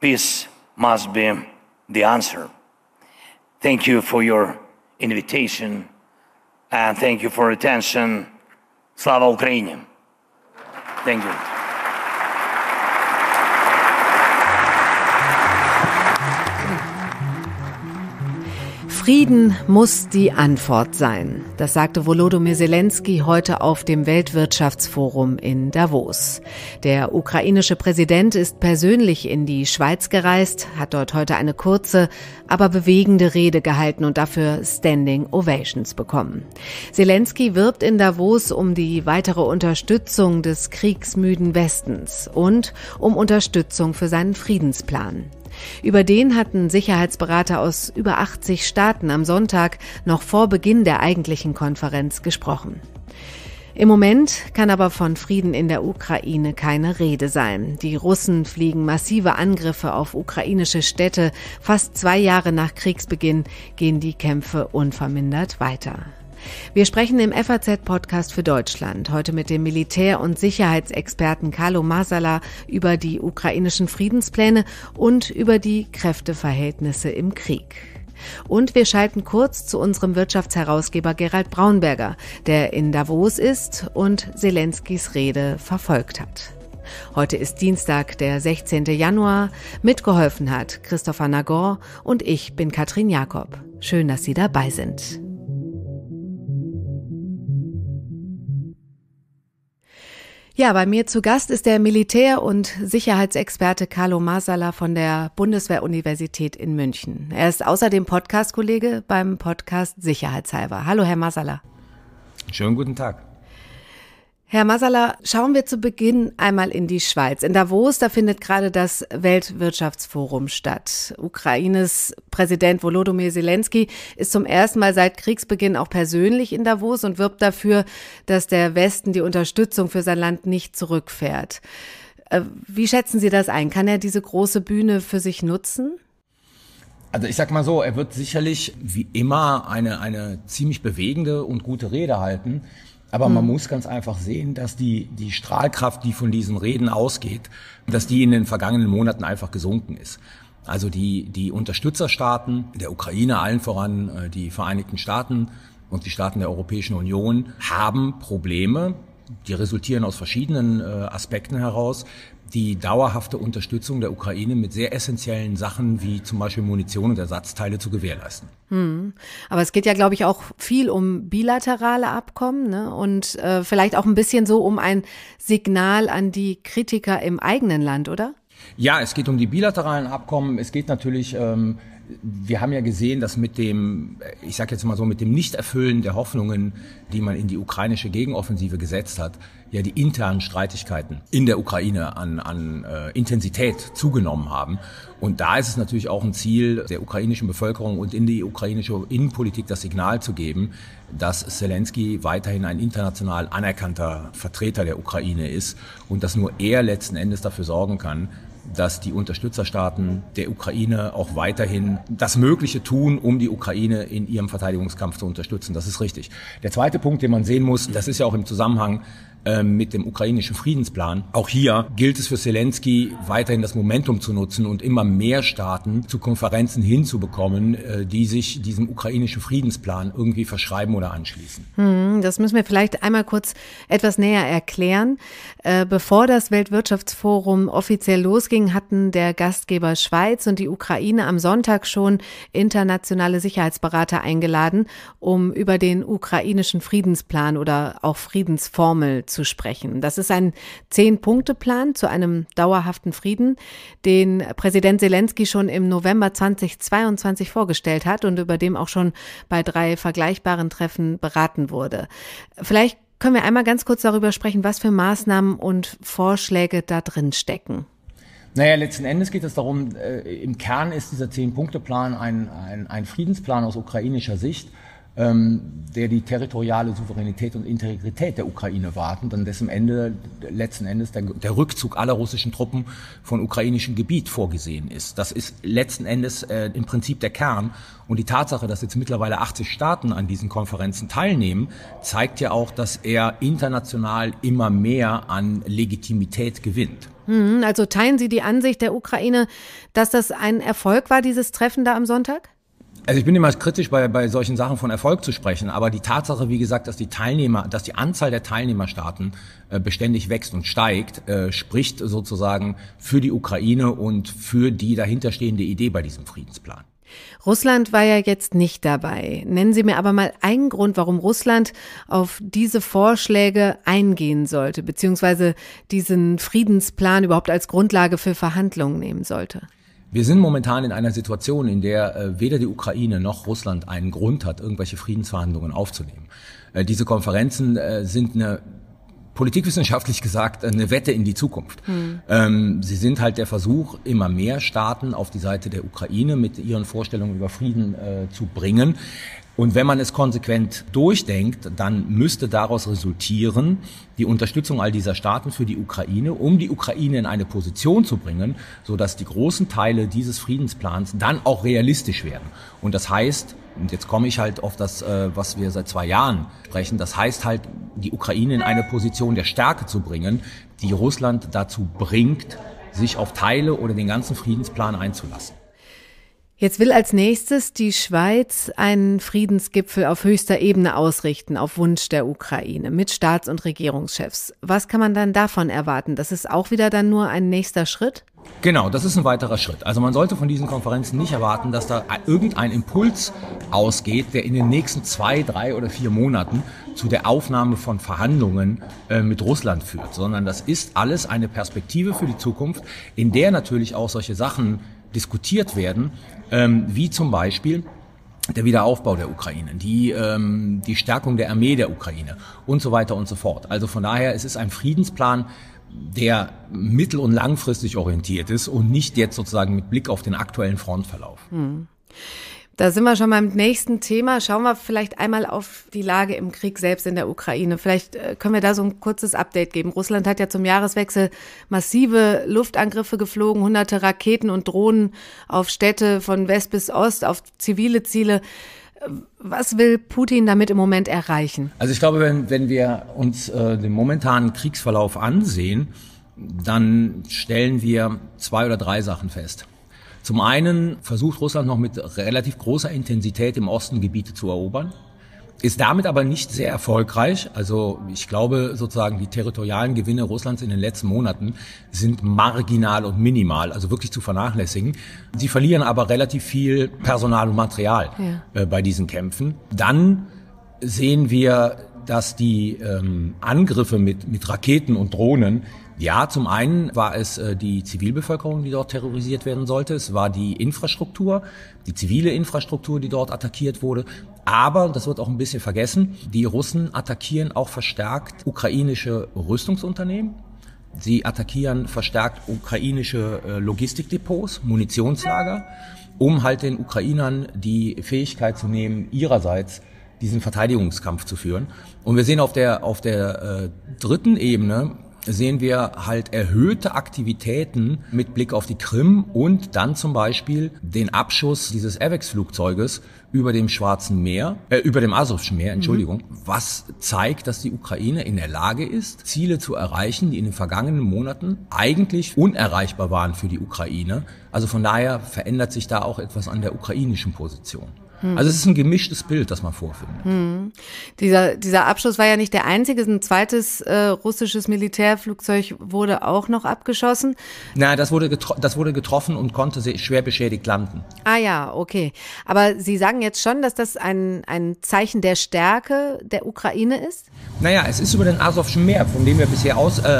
Peace must be the answer. Thank you for your invitation and thank you for attention. Slava Ukraini. Thank you. Frieden muss die Antwort sein. Das sagte Wolodymyr Selenskyj heute auf dem Weltwirtschaftsforum in Davos. Der ukrainische Präsident ist persönlich in die Schweiz gereist, hat dort heute eine kurze, aber bewegende Rede gehalten und dafür Standing Ovations bekommen. Selenskyj wirbt in Davos um die weitere Unterstützung des kriegsmüden Westens und um Unterstützung für seinen Friedensplan. Über den hatten Sicherheitsberater aus über 80 Staaten am Sonntag noch vor Beginn der eigentlichen Konferenz gesprochen. Im Moment kann aber von Frieden in der Ukraine keine Rede sein. Die Russen fliegen massive Angriffe auf ukrainische Städte. Fast 2 Jahre nach Kriegsbeginn gehen die Kämpfe unvermindert weiter. Wir sprechen im FAZ-Podcast für Deutschland heute mit dem Militär- und Sicherheitsexperten Carlo Masala über die ukrainischen Friedenspläne und über die Kräfteverhältnisse im Krieg. Und wir schalten kurz zu unserem Wirtschaftsherausgeber Gerald Braunberger, der in Davos ist und Selenskys Rede verfolgt hat. Heute ist Dienstag, der 16. Januar. Mitgeholfen hat Christopher Nagor und ich bin Katrin Jakob. Schön, dass Sie dabei sind. Ja, bei mir zu Gast ist der Militär- und Sicherheitsexperte Carlo Masala von der Bundeswehruniversität in München. Er ist außerdem Podcast-Kollege beim Podcast Sicherheitshalber. Hallo, Herr Masala. Schönen guten Tag. Herr Masala, schauen wir zu Beginn einmal in die Schweiz. In Davos, da findet gerade das Weltwirtschaftsforum statt. Ukraines Präsident Wolodymyr Selenskyj ist zum ersten Mal seit Kriegsbeginn auch persönlich in Davos und wirbt dafür, dass der Westen die Unterstützung für sein Land nicht zurückfährt. Wie schätzen Sie das ein? Kann er diese große Bühne für sich nutzen? Also ich sag mal so, er wird sicherlich wie immer eine ziemlich bewegende und gute Rede halten. Aber man muss ganz einfach sehen, dass die Strahlkraft, die von diesen Reden ausgeht, dass die in den vergangenen Monaten einfach gesunken ist. Also die Unterstützerstaaten der Ukraine, allen voran die Vereinigten Staaten und die Staaten der Europäischen Union, haben Probleme, die resultieren aus verschiedenen Aspekten heraus. Die dauerhafte Unterstützung der Ukraine mit sehr essentiellen Sachen wie zum Beispiel Munition und Ersatzteile zu gewährleisten. Aber es geht ja, glaube ich, auch viel um bilaterale Abkommen, ne? Und vielleicht auch ein bisschen so um ein Signal an die Kritiker im eigenen Land, oder? Ja, es geht um die bilateralen Abkommen. Es geht natürlich, wir haben ja gesehen, dass mit dem, ich sage jetzt mal so, mit dem Nichterfüllen der Hoffnungen, die man in die ukrainische Gegenoffensive gesetzt hat, ja die internen Streitigkeiten in der Ukraine an Intensität zugenommen haben. Und da ist es natürlich auch ein Ziel der ukrainischen Bevölkerung und in die ukrainische Innenpolitik das Signal zu geben, dass Selenskyj weiterhin ein international anerkannter Vertreter der Ukraine ist und dass nur er letzten Endes dafür sorgen kann, dass die Unterstützerstaaten der Ukraine auch weiterhin das Mögliche tun, um die Ukraine in ihrem Verteidigungskampf zu unterstützen. Das ist richtig. Der zweite Punkt, den man sehen muss, das ist ja auch im Zusammenhang mit dem ukrainischen Friedensplan. Auch hier gilt es für Selenskyj, weiterhin das Momentum zu nutzen und immer mehr Staaten zu Konferenzen hinzubekommen, die sich diesem ukrainischen Friedensplan irgendwie verschreiben oder anschließen. Das müssen wir vielleicht einmal kurz etwas näher erklären. Bevor das Weltwirtschaftsforum offiziell losging, hatten der Gastgeber Schweiz und die Ukraine am Sonntag schon internationale Sicherheitsberater eingeladen, um über den ukrainischen Friedensplan oder auch Friedensformel zu sprechen. Das ist ein 10-Punkte-Plan zu einem dauerhaften Frieden, den Präsident Selenskyj schon im November 2022 vorgestellt hat und über dem auch schon bei 3 vergleichbaren Treffen beraten wurde. Vielleicht können wir einmal ganz kurz darüber sprechen, was für Maßnahmen und Vorschläge da drin stecken. Naja, letzten Endes geht es darum, im Kern ist dieser 10-Punkte-Plan ein Friedensplan aus ukrainischer Sicht, der die territoriale Souveränität und Integrität der Ukraine wahrten, dann dessen Ende letzten Endes der Rückzug aller russischen Truppen von ukrainischem Gebiet vorgesehen ist. Das ist letzten Endes im Prinzip der Kern. Und die Tatsache, dass jetzt mittlerweile 80 Staaten an diesen Konferenzen teilnehmen, zeigt ja auch, dass er international immer mehr an Legitimität gewinnt. Also teilen Sie die Ansicht der Ukraine, dass das ein Erfolg war, dieses Treffen da am Sonntag? Also ich bin immer kritisch, bei solchen Sachen von Erfolg zu sprechen, aber die Tatsache, wie gesagt, dass die Anzahl der Teilnehmerstaaten beständig wächst und steigt, spricht sozusagen für die Ukraine und für die dahinterstehende Idee bei diesem Friedensplan. Russland war ja jetzt nicht dabei. Nennen Sie mir aber mal einen Grund, warum Russland auf diese Vorschläge eingehen sollte, beziehungsweise diesen Friedensplan überhaupt als Grundlage für Verhandlungen nehmen sollte. Wir sind momentan in einer Situation, in der weder die Ukraine noch Russland einen Grund hat, irgendwelche Friedensverhandlungen aufzunehmen. Diese Konferenzen sind eine, politikwissenschaftlich gesagt, eine Wette in die Zukunft. Sie sind halt der Versuch, immer mehr Staaten auf die Seite der Ukraine mit ihren Vorstellungen über Frieden zu bringen. Und wenn man es konsequent durchdenkt, dann müsste daraus resultieren, die Unterstützung all dieser Staaten für die Ukraine, um die Ukraine in eine Position zu bringen, sodass die großen Teile dieses Friedensplans dann auch realistisch werden. Und das heißt, und jetzt komme ich halt auf das, was wir seit 2 Jahren sprechen, das heißt halt, die Ukraine in eine Position der Stärke zu bringen, die Russland dazu bringt, sich auf Teile oder den ganzen Friedensplan einzulassen. Jetzt will als nächstes die Schweiz einen Friedensgipfel auf höchster Ebene ausrichten, auf Wunsch der Ukraine, mit Staats- und Regierungschefs. Was kann man dann davon erwarten? Das ist auch wieder dann nur ein nächster Schritt? Genau, das ist ein weiterer Schritt. Also man sollte von diesen Konferenzen nicht erwarten, dass da irgendein Impuls ausgeht, der in den nächsten 2, 3 oder 4 Monaten zu der Aufnahme von Verhandlungen mit Russland führt, sondern das ist alles eine Perspektive für die Zukunft, in der natürlich auch solche Sachen diskutiert werden, wie zum Beispiel der Wiederaufbau der Ukraine, die Stärkung der Armee der Ukraine und so weiter und so fort. Also von daher, es ist ein Friedensplan, der mittel- und langfristig orientiert ist und nicht jetzt sozusagen mit Blick auf den aktuellen Frontverlauf. Da sind wir schon beim nächsten Thema. Schauen wir vielleicht einmal auf die Lage im Krieg selbst in der Ukraine. Vielleicht können wir da so ein kurzes Update geben. Russland hat ja zum Jahreswechsel massive Luftangriffe geflogen, hunderte Raketen und Drohnen auf Städte von West bis Ost, auf zivile Ziele. Was will Putin damit im Moment erreichen? Also ich glaube, wenn wir uns den momentanen Kriegsverlauf ansehen, dann stellen wir 2 oder 3 Sachen fest. Zum einen versucht Russland noch mit relativ großer Intensität im Osten Gebiete zu erobern, ist damit aber nicht sehr erfolgreich. Also ich glaube sozusagen, die territorialen Gewinne Russlands in den letzten Monaten sind marginal und minimal, also wirklich zu vernachlässigen. Sie verlieren aber relativ viel Personal und Material bei diesen Kämpfen. Dann sehen wir, dass die Angriffe mit Raketen und Drohnen, ja, zum einen war es die Zivilbevölkerung, die dort terrorisiert werden sollte. Es war die Infrastruktur, die zivile Infrastruktur, die dort attackiert wurde. Aber, das wird auch ein bisschen vergessen, die Russen attackieren auch verstärkt ukrainische Rüstungsunternehmen. Sie attackieren verstärkt ukrainische Logistikdepots, Munitionslager, um halt den Ukrainern die Fähigkeit zu nehmen, ihrerseits diesen Verteidigungskampf zu führen. Und wir sehen auf der dritten Ebene, sehen wir halt erhöhte Aktivitäten mit Blick auf die Krim und dann zum Beispiel den Abschuss dieses AWACS-Flugzeuges über dem Asowschen Meer, was zeigt, dass die Ukraine in der Lage ist, Ziele zu erreichen, die in den vergangenen Monaten eigentlich unerreichbar waren für die Ukraine. Also von daher verändert sich da auch etwas an der ukrainischen Position. Also es ist ein gemischtes Bild, das man vorfindet. Dieser Abschuss war ja nicht der einzige. Ein zweites russisches Militärflugzeug wurde auch noch abgeschossen. Na, das wurde getroffen und konnte schwer beschädigt landen. Ah ja, okay. Aber Sie sagen jetzt schon, dass das ein Zeichen der Stärke der Ukraine ist? Naja, es ist über den Asowschen Meer, von dem wir bisher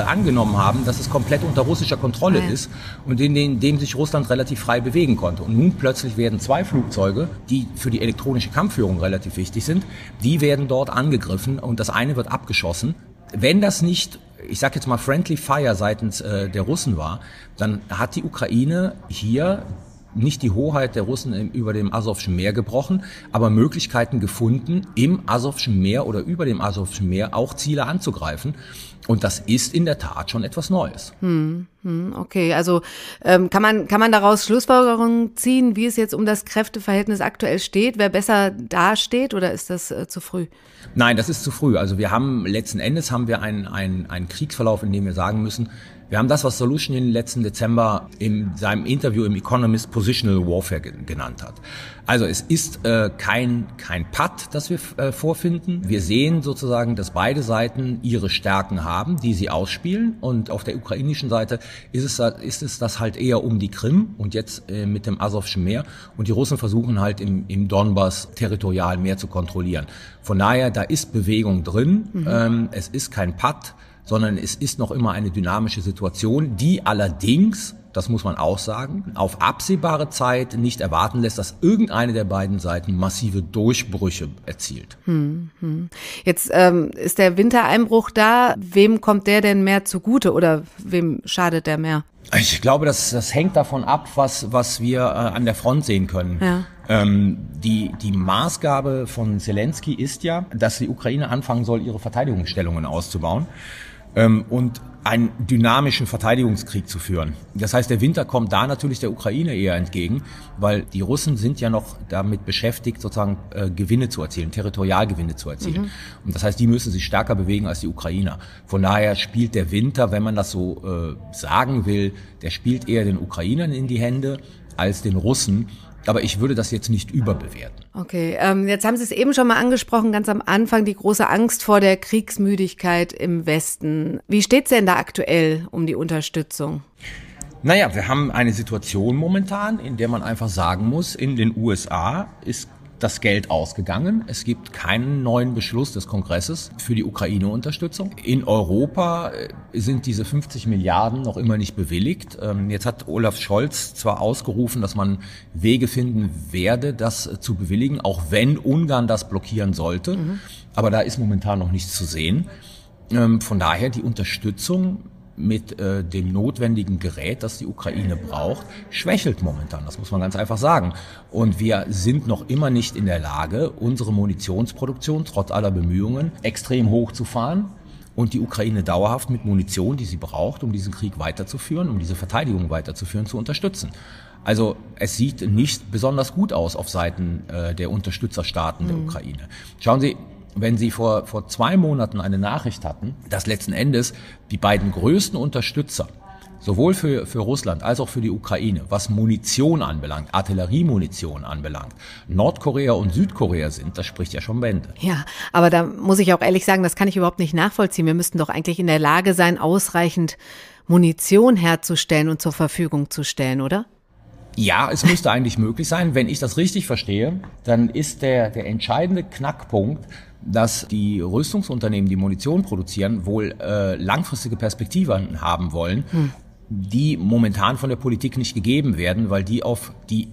angenommen haben, dass es komplett unter russischer Kontrolle ist und in dem sich Russland relativ frei bewegen konnte. Und nun plötzlich werden 2 Flugzeuge, die für die elektronische Kampfführung relativ wichtig sind, die werden dort angegriffen und das eine wird abgeschossen. Wenn das nicht, ich sag jetzt mal, Friendly Fire seitens der Russen war, dann hat die Ukraine hier nicht die Hoheit der Russen über dem Asowschen Meer gebrochen, aber Möglichkeiten gefunden, im Asowschen Meer oder über dem Asowschen Meer auch Ziele anzugreifen. Und das ist in der Tat schon etwas Neues. Okay, also kann man daraus Schlussfolgerungen ziehen, wie es jetzt um das Kräfteverhältnis aktuell steht, wer besser dasteht, oder ist das zu früh? Nein, das ist zu früh. Also wir haben letzten Endes einen Kriegsverlauf, in dem wir sagen müssen, wir haben das, was Solzhenitsyn letzten Dezember in seinem Interview im Economist Positional Warfare genannt hat. Also es ist kein Patt, das wir vorfinden. Wir sehen sozusagen, dass beide Seiten ihre Stärken haben, die sie ausspielen. Und auf der ukrainischen Seite ist es das halt eher um die Krim und jetzt mit dem Asowschen Meer. Und die Russen versuchen halt im Donbass territorial mehr zu kontrollieren. Von daher, da ist Bewegung drin. Es ist kein Patt, sondern es ist noch immer eine dynamische Situation, die allerdings, das muss man auch sagen, auf absehbare Zeit nicht erwarten lässt, dass irgendeine der beiden Seiten massive Durchbrüche erzielt. Jetzt ist der Wintereinbruch da. Wem kommt der denn mehr zugute oder wem schadet der mehr? Ich glaube, das hängt davon ab, was wir an der Front sehen können. Ja. Die Maßgabe von Selenskyj ist ja, dass die Ukraine anfangen soll, ihre Verteidigungsstellungen auszubauen und einen dynamischen Verteidigungskrieg zu führen. Das heißt, der Winter kommt da natürlich der Ukraine eher entgegen, weil die Russen sind ja noch damit beschäftigt, sozusagen Gewinne zu erzielen, Territorialgewinne zu erzielen. Und das heißt, die müssen sich stärker bewegen als die Ukrainer. Von daher spielt der Winter, wenn man das so sagen will, der spielt eher den Ukrainern in die Hände als den Russen. Aber ich würde das jetzt nicht überbewerten. Okay, jetzt haben Sie es eben schon mal angesprochen, ganz am Anfang, die große Angst vor der Kriegsmüdigkeit im Westen. Wie steht's denn da aktuell um die Unterstützung? Naja, wir haben eine Situation momentan, in der man einfach sagen muss, in den USA ist das Geld ausgegangen. Es gibt keinen neuen Beschluss des Kongresses für die Ukraine-Unterstützung. In Europa sind diese 50 Milliarden noch immer nicht bewilligt. Jetzt hat Olaf Scholz zwar ausgerufen, dass man Wege finden werde, das zu bewilligen, auch wenn Ungarn das blockieren sollte. Aber da ist momentan noch nichts zu sehen. Von daher die Unterstützung mit dem notwendigen Gerät, das die Ukraine braucht, schwächelt momentan. Das muss man ganz einfach sagen. Und wir sind noch immer nicht in der Lage, unsere Munitionsproduktion trotz aller Bemühungen extrem hoch zu fahren und die Ukraine dauerhaft mit Munition, die sie braucht, um diesen Krieg weiterzuführen, um diese Verteidigung weiterzuführen, zu unterstützen. Also es sieht nicht besonders gut aus auf Seiten der Unterstützerstaaten der Ukraine. Schauen Sie, wenn Sie vor 2 Monaten eine Nachricht hatten, dass letzten Endes die beiden größten Unterstützer, sowohl für Russland als auch für die Ukraine, was Munition anbelangt, Artilleriemunition anbelangt, Nordkorea und Südkorea sind, das spricht ja schon Bände. Ja, aber da muss ich auch ehrlich sagen, das kann ich überhaupt nicht nachvollziehen. Wir müssten doch eigentlich in der Lage sein, ausreichend Munition herzustellen und zur Verfügung zu stellen, oder? Ja, es müsste eigentlich möglich sein. Wenn ich das richtig verstehe, dann ist der entscheidende Knackpunkt, dass die Rüstungsunternehmen, die Munition produzieren, wohl langfristige Perspektiven haben wollen, die momentan von der Politik nicht gegeben werden, weil die auf die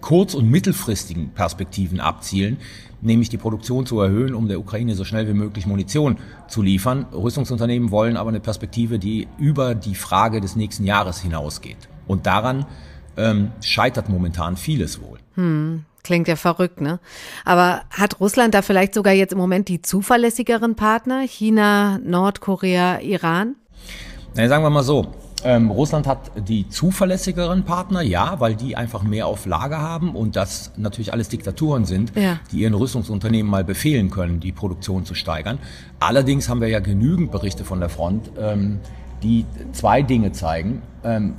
kurz- und mittelfristigen Perspektiven abzielen, nämlich die Produktion zu erhöhen, um der Ukraine so schnell wie möglich Munition zu liefern. Rüstungsunternehmen wollen aber eine Perspektive, die über die Frage des nächsten Jahres hinausgeht. Und daran scheitert momentan vieles wohl. Klingt ja verrückt, ne? Aber hat Russland da vielleicht sogar jetzt im Moment die zuverlässigeren Partner? China, Nordkorea, Iran? Na, sagen wir mal so, Russland hat die zuverlässigeren Partner, ja, weil die einfach mehr auf Lager haben und das natürlich alles Diktaturen sind, die ihren Rüstungsunternehmen mal befehlen können, die Produktion zu steigern. Allerdings haben wir ja genügend Berichte von der Front, die zwei Dinge zeigen,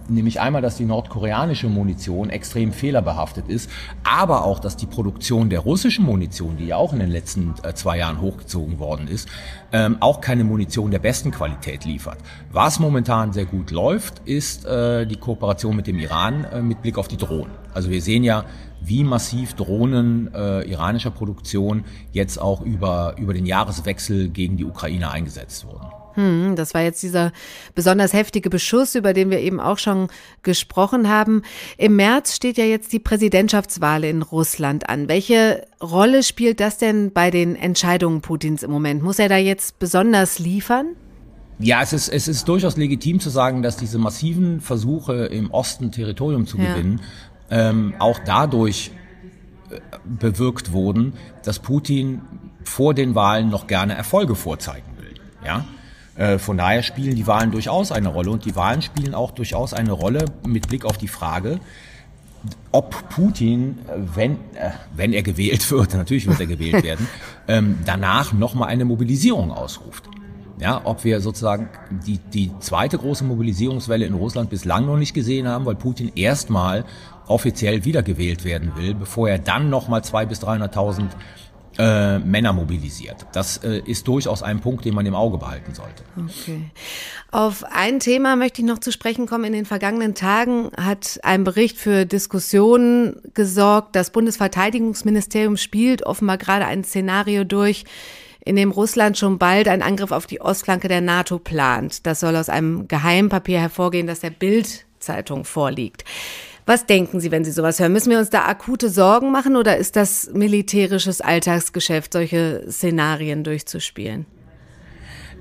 nämlich einmal, dass die nordkoreanische Munition extrem fehlerbehaftet ist, aber auch, dass die Produktion der russischen Munition, die ja auch in den letzten 2 Jahren hochgezogen worden ist, auch keine Munition der besten Qualität liefert. Was momentan sehr gut läuft, ist die Kooperation mit dem Iran mit Blick auf die Drohnen. Also wir sehen ja, wie massiv Drohnen iranischer Produktion jetzt auch über den Jahreswechsel gegen die Ukraine eingesetzt wurden. Das war jetzt dieser besonders heftige Beschuss, über den wir eben auch schon gesprochen haben. Im März steht ja jetzt die Präsidentschaftswahl in Russland an. Welche Rolle spielt das denn bei den Entscheidungen Putins im Moment? Muss er da jetzt besonders liefern? Ja, es ist durchaus legitim zu sagen, dass diese massiven Versuche, im Osten Territorium zu gewinnen, auch dadurch bewirkt wurden, dass Putin vor den Wahlen noch gerne Erfolge vorzeigen will. Ja? Von daher spielen die Wahlen durchaus eine Rolle. Und die Wahlen spielen auch durchaus eine Rolle mit Blick auf die Frage, ob Putin, wenn er gewählt wird, natürlich wird er gewählt werden, danach nochmal eine Mobilisierung ausruft. Ja, ob wir sozusagen die zweite große Mobilisierungswelle in Russland bislang noch nicht gesehen haben, weil Putin erstmal offiziell wiedergewählt werden will, bevor er dann nochmal 200.000 bis 300.000 Männer mobilisiert. Das ist durchaus ein Punkt, den man im Auge behalten sollte. Okay. Auf ein Thema möchte ich noch zu sprechen kommen. In den vergangenen Tagen hat ein Bericht für Diskussionen gesorgt. Das Bundesverteidigungsministerium spielt offenbar gerade ein Szenario durch, in dem Russland schon bald einen Angriff auf die Ostflanke der NATO plant. Das soll aus einem Geheimpapier hervorgehen, das der Bild-Zeitung vorliegt. Was denken Sie, wenn Sie sowas hören? Müssen wir uns da akute Sorgen machen oder ist das militärisches Alltagsgeschäft, solche Szenarien durchzuspielen?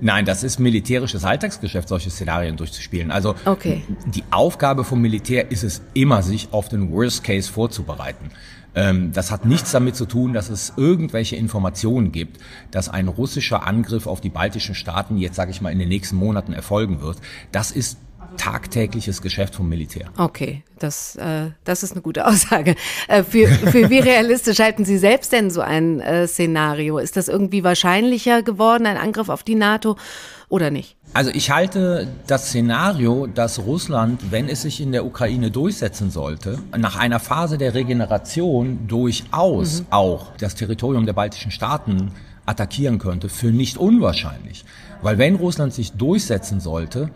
Nein, das ist militärisches Alltagsgeschäft, solche Szenarien durchzuspielen. Also okay. Die Aufgabe vom Militär ist es immer, sich auf den Worst Case vorzubereiten. Das hat nichts damit zu tun, dass es irgendwelche Informationen gibt, dass ein russischer Angriff auf die baltischen Staaten jetzt, sage ich mal, in den nächsten Monaten erfolgen wird. Das ist tagtägliches Geschäft vom Militär. Okay, das ist eine gute Aussage. Für wie realistisch halten Sie selbst denn so ein Szenario? Ist das irgendwie wahrscheinlicher geworden, ein Angriff auf die NATO oder nicht? Also ich halte das Szenario, dass Russland, wenn es sich in der Ukraine durchsetzen sollte, nach einer Phase der Regeneration durchaus auch das Territorium der baltischen Staaten attackieren könnte, für nicht unwahrscheinlich. Weil wenn Russland sich durchsetzen sollte,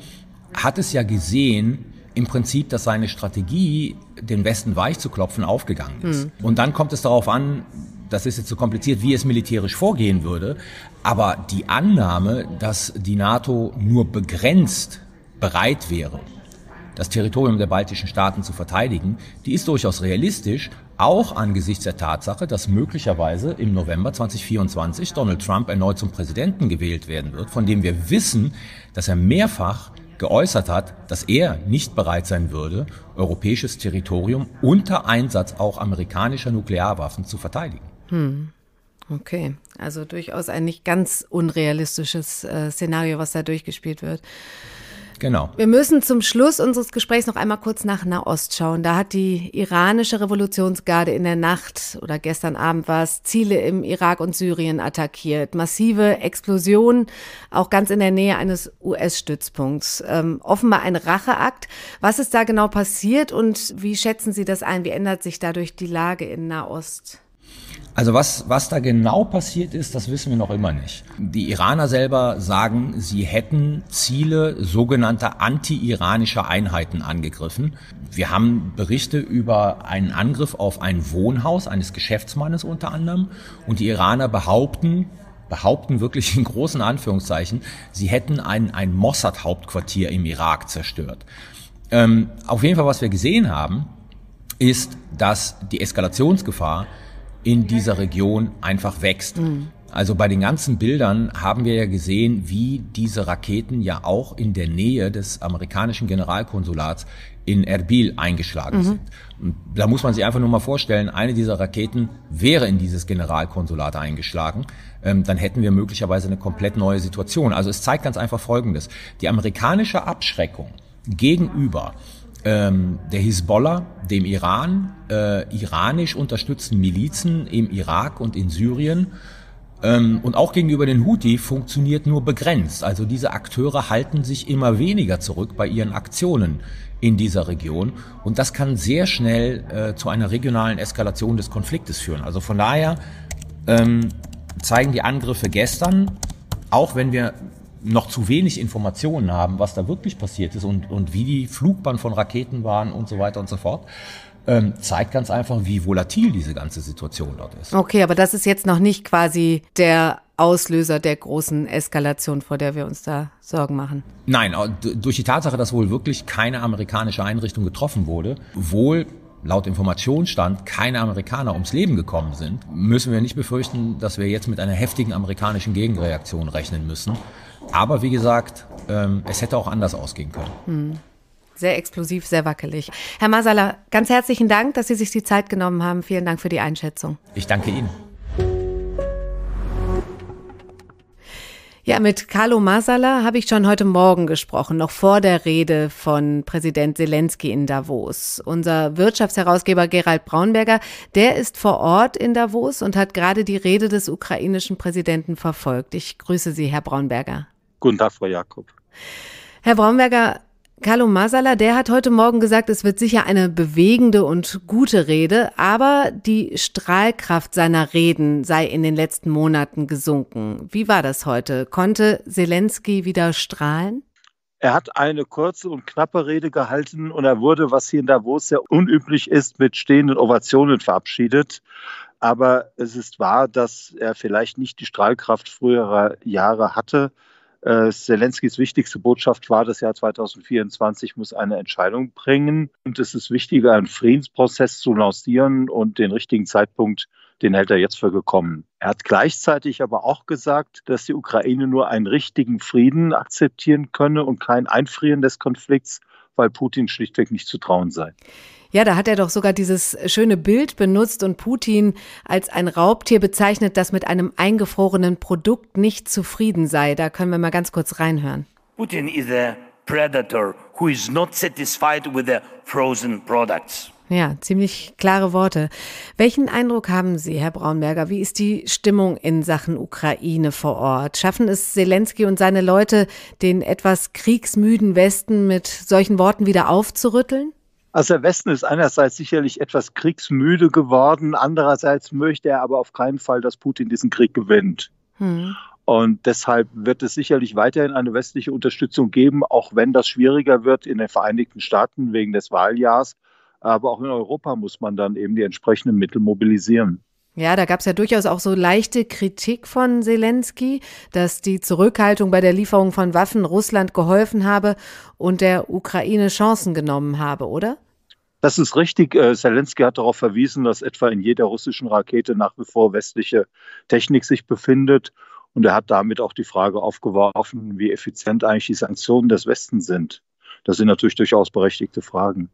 hat es ja gesehen, im Prinzip, dass seine Strategie, den Westen weich zu klopfen, aufgegangen ist. Und dann kommt es darauf an, das ist jetzt so kompliziert, wie es militärisch vorgehen würde, aber die Annahme, dass die NATO nur begrenzt bereit wäre, das Territorium der baltischen Staaten zu verteidigen, die ist durchaus realistisch, auch angesichts der Tatsache, dass möglicherweise im November 2024 Donald Trump erneut zum Präsidenten gewählt werden wird, von dem wir wissen, dass er mehrfach geäußert hat, dass er nicht bereit sein würde, europäisches Territorium unter Einsatz auch amerikanischer Nuklearwaffen zu verteidigen. Okay, also durchaus ein nicht ganz unrealistisches Szenario, was da durchgespielt wird. Genau. Wir müssen zum Schluss unseres Gesprächs noch einmal kurz nach Nahost schauen. Da hat die iranische Revolutionsgarde in der Nacht oder gestern Abend war es, Ziele im Irak und Syrien attackiert. Massive Explosionen, auch ganz in der Nähe eines US-Stützpunkts. Offenbar ein Racheakt. Was ist da genau passiert und wie schätzen Sie das ein? Wie ändert sich dadurch die Lage in Nahost? Also was da genau passiert ist, das wissen wir noch immer nicht. Die Iraner selber sagen, sie hätten Ziele sogenannter anti-iranischer Einheiten angegriffen. Wir haben Berichte über einen Angriff auf ein Wohnhaus eines Geschäftsmannes unter anderem. Und die Iraner behaupten wirklich in großen Anführungszeichen, sie hätten ein Mossad-Hauptquartier im Irak zerstört. Auf jeden Fall, was wir gesehen haben, ist, dass die Eskalationsgefahr in dieser Region einfach wächst. Also bei den ganzen Bildern haben wir ja gesehen, wie diese Raketen ja auch in der Nähe des amerikanischen Generalkonsulats in Erbil eingeschlagen sind. Und da muss man sich einfach nur mal vorstellen, eine dieser Raketen wäre in dieses Generalkonsulat eingeschlagen, dann hätten wir möglicherweise eine komplett neue Situation. Also es zeigt ganz einfach Folgendes. Die amerikanische Abschreckung gegenüber der Hisbollah, dem Iran, iranisch unterstützten Milizen im Irak und in Syrien und auch gegenüber den Houthi funktioniert nur begrenzt. Also diese Akteure halten sich immer weniger zurück bei ihren Aktionen in dieser Region und das kann sehr schnell zu einer regionalen Eskalation des Konfliktes führen. Also von daher zeigen die Angriffe gestern, auch wenn wir noch zu wenig Informationen haben, was da wirklich passiert ist und wie die Flugbahn von Raketen waren und so weiter und so fort, zeigt ganz einfach, wie volatil diese ganze Situation dort ist. Okay, aber das ist jetzt noch nicht quasi der Auslöser der großen Eskalation, vor der wir uns da Sorgen machen. Nein, durch die Tatsache, dass wohl wirklich keine amerikanische Einrichtung getroffen wurde, wohl laut Informationsstand keine Amerikaner ums Leben gekommen sind, müssen wir nicht befürchten, dass wir jetzt mit einer heftigen amerikanischen Gegenreaktion rechnen müssen. Aber wie gesagt, es hätte auch anders ausgehen können. sehr explosiv, sehr wackelig. Herr Masala, ganz herzlichen Dank, dass Sie sich die Zeit genommen haben. Vielen Dank für die Einschätzung. Ich danke Ihnen. Ja, mit Carlo Masala habe ich schon heute Morgen gesprochen, noch vor der Rede von Präsident Selenskyj in Davos. Unser Wirtschaftsherausgeber Gerald Braunberger, der ist vor Ort in Davos und hat gerade die Rede des ukrainischen Präsidenten verfolgt. Ich grüße Sie, Herr Braunberger. Guten Tag, Frau Jakob. Herr Braunberger, Carlo Masala, der hat heute Morgen gesagt, es wird sicher eine bewegende und gute Rede, aber die Strahlkraft seiner Reden sei in den letzten Monaten gesunken. Wie war das heute? Konnte Selenskyj wieder strahlen? Er hat eine kurze und knappe Rede gehalten und er wurde, was hier in Davos sehr unüblich ist, mit stehenden Ovationen verabschiedet. Aber es ist wahr, dass er vielleicht nicht die Strahlkraft früherer Jahre hatte. Selenskys wichtigste Botschaft war, das Jahr 2024 muss eine Entscheidung bringen. Und es ist wichtiger, einen Friedensprozess zu lancieren und den richtigen Zeitpunkt, den hält er jetzt für gekommen. Er hat gleichzeitig aber auch gesagt, dass die Ukraine nur einen richtigen Frieden akzeptieren könne und kein Einfrieren des Konflikts, weil Putin schlichtweg nicht zu trauen sei. Ja, da hat er doch sogar dieses schöne Bild benutzt und Putin als ein Raubtier bezeichnet, das mit einem eingefrorenen Produkt nicht zufrieden sei. Da können wir mal ganz kurz reinhören. Putin is a predator who is not satisfied with the frozen products. Ja, ziemlich klare Worte. Welchen Eindruck haben Sie, Herr Braunberger? Wie ist die Stimmung in Sachen Ukraine vor Ort? Schaffen es Selenskyj und seine Leute, den etwas kriegsmüden Westen mit solchen Worten wieder aufzurütteln? Also der Westen ist einerseits sicherlich etwas kriegsmüde geworden, andererseits möchte er aber auf keinen Fall, dass Putin diesen Krieg gewinnt. Und deshalb wird es sicherlich weiterhin eine westliche Unterstützung geben, auch wenn das schwieriger wird in den Vereinigten Staaten wegen des Wahljahrs. Aber auch in Europa muss man dann eben die entsprechenden Mittel mobilisieren. Ja, da gab es ja durchaus auch so leichte Kritik von Selenskyj, dass die Zurückhaltung bei der Lieferung von Waffen Russland geholfen habe und der Ukraine Chancen genommen habe, oder? Das ist richtig. Selenskyj hat darauf verwiesen, dass etwa in jeder russischen Rakete nach wie vor westliche Technik sich befindet. Und er hat damit auch die Frage aufgeworfen, wie effizient eigentlich die Sanktionen des Westens sind. Das sind natürlich durchaus berechtigte Fragen.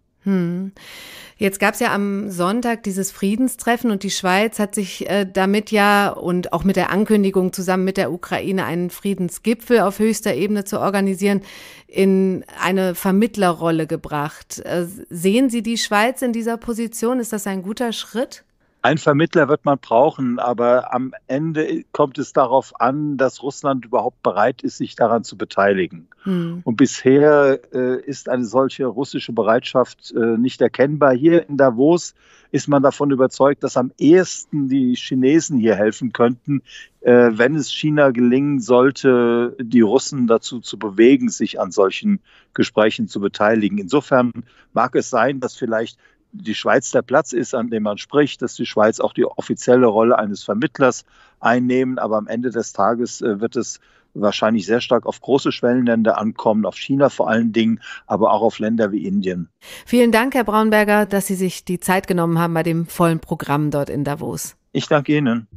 Jetzt gab es ja am Sonntag dieses Friedenstreffen und die Schweiz hat sich damit ja und auch mit der Ankündigung zusammen mit der Ukraine einen Friedensgipfel auf höchster Ebene zu organisieren, in eine Vermittlerrolle gebracht. Sehen Sie die Schweiz in dieser Position? Ist das ein guter Schritt? Ein Vermittler wird man brauchen, aber am Ende kommt es darauf an, dass Russland überhaupt bereit ist, sich daran zu beteiligen. Und bisher ist eine solche russische Bereitschaft nicht erkennbar. Hier in Davos ist man davon überzeugt, dass am ehesten die Chinesen hier helfen könnten, wenn es China gelingen sollte, die Russen dazu zu bewegen, sich an solchen Gesprächen zu beteiligen. Insofern mag es sein, dass vielleicht die Schweiz der Platz ist, an dem man spricht, dass die Schweiz auch die offizielle Rolle eines Vermittlers einnehmen. Aber am Ende des Tages wird es wahrscheinlich sehr stark auf große Schwellenländer ankommen, auf China vor allen Dingen, aber auch auf Länder wie Indien. Vielen Dank, Herr Braunberger, dass Sie sich die Zeit genommen haben bei dem vollen Programm dort in Davos. Ich danke Ihnen.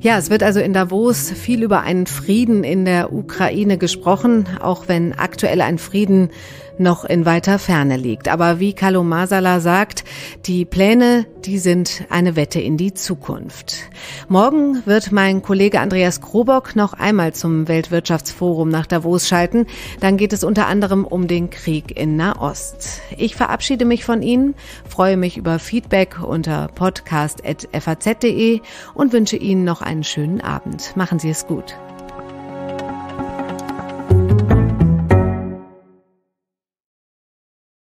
Ja, es wird also in Davos viel über einen Frieden in der Ukraine gesprochen, auch wenn aktuell ein Frieden noch in weiter Ferne liegt. Aber wie Carlo Masala sagt, die Pläne, die sind eine Wette in die Zukunft. Morgen wird mein Kollege Andreas Krobock noch einmal zum Weltwirtschaftsforum nach Davos schalten. Dann geht es unter anderem um den Krieg in Nahost. Ich verabschiede mich von Ihnen, freue mich über Feedback unter podcast.faz.de und wünsche Ihnen noch einen schönen Abend. Machen Sie es gut.